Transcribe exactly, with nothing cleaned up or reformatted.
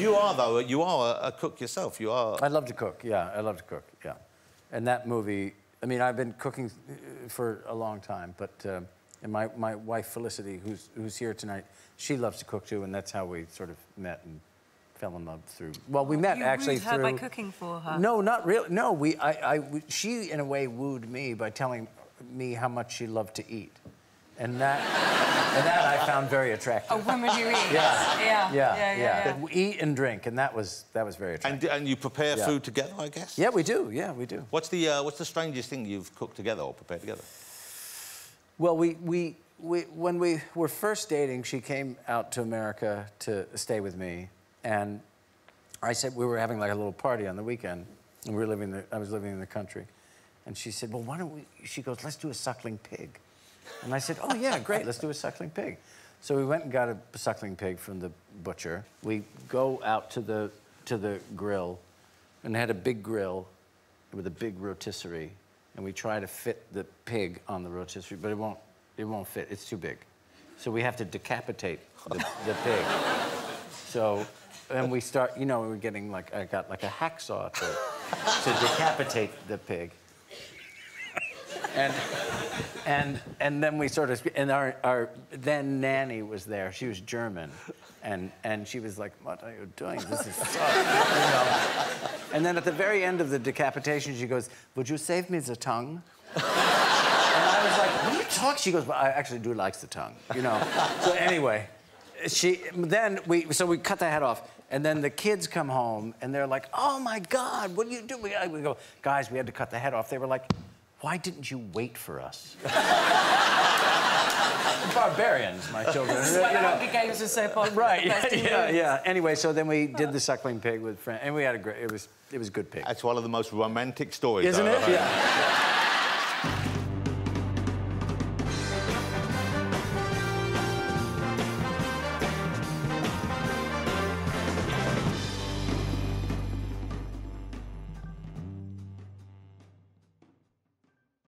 You are, though, you are a cook yourself. You are... I love to cook, yeah. I love to cook, yeah. And that movie... I mean, I've been cooking for a long time, but... Uh, and my, my wife, Felicity, who's, who's here tonight, she loves to cook, too, and that's how we sort of met and fell in love through... Well, we met, you actually, through... You wooed her by cooking for her. No, not really. No, we... I, I, she, in a way, wooed me by telling me how much she loved to eat. And that, and that I found very attractive. A woman who eats. Yeah. Yeah. Yeah. Yeah, yeah, yeah, yeah. Eat and drink, and that was that was very attractive. And, and you prepare yeah. food together, I guess. Yeah, we do. Yeah, we do. What's the uh, what's the strangest thing you've cooked together or prepared together? Well, we we we when we were first dating, she came out to America to stay with me, and I said we were having like a little party on the weekend, and we were living the, I was living in the country, and she said, well, why don't we? She goes, let's do a suckling pig. And I said, oh, yeah, great, let's do a suckling pig. So we went and got a suckling pig from the butcher. We go out to the, to the grill, and had a big grill with a big rotisserie, and we try to fit the pig on the rotisserie, but it won't, it won't fit. It's too big. So we have to decapitate the, the pig. So, and we start, you know, we were getting, like, I got, like, a hacksaw to, to decapitate the pig. And... And, and then we sort of... And our, our then nanny was there. She was German. And, and she was like, what are you doing? This is so... You know? And then at the very end of the decapitation, she goes, would you save me the tongue? And I was like, what do you talk? She goes, well, I actually do like the tongue, you know? So anyway, she... Then we... So we cut the head off. And then the kids come home, and they're like, oh, my God, what do you do? We, we go, guys, we had to cut the head off. They were like... Why didn't you wait for us? Barbarians, my children. This is why the Hunger Games were so popular. Right, yeah, yeah, yeah. Anyway, so then we did the suckling pig with friends, and we had a great... It was, it was good pig. That's one of the most romantic stories, isn't it? Yeah.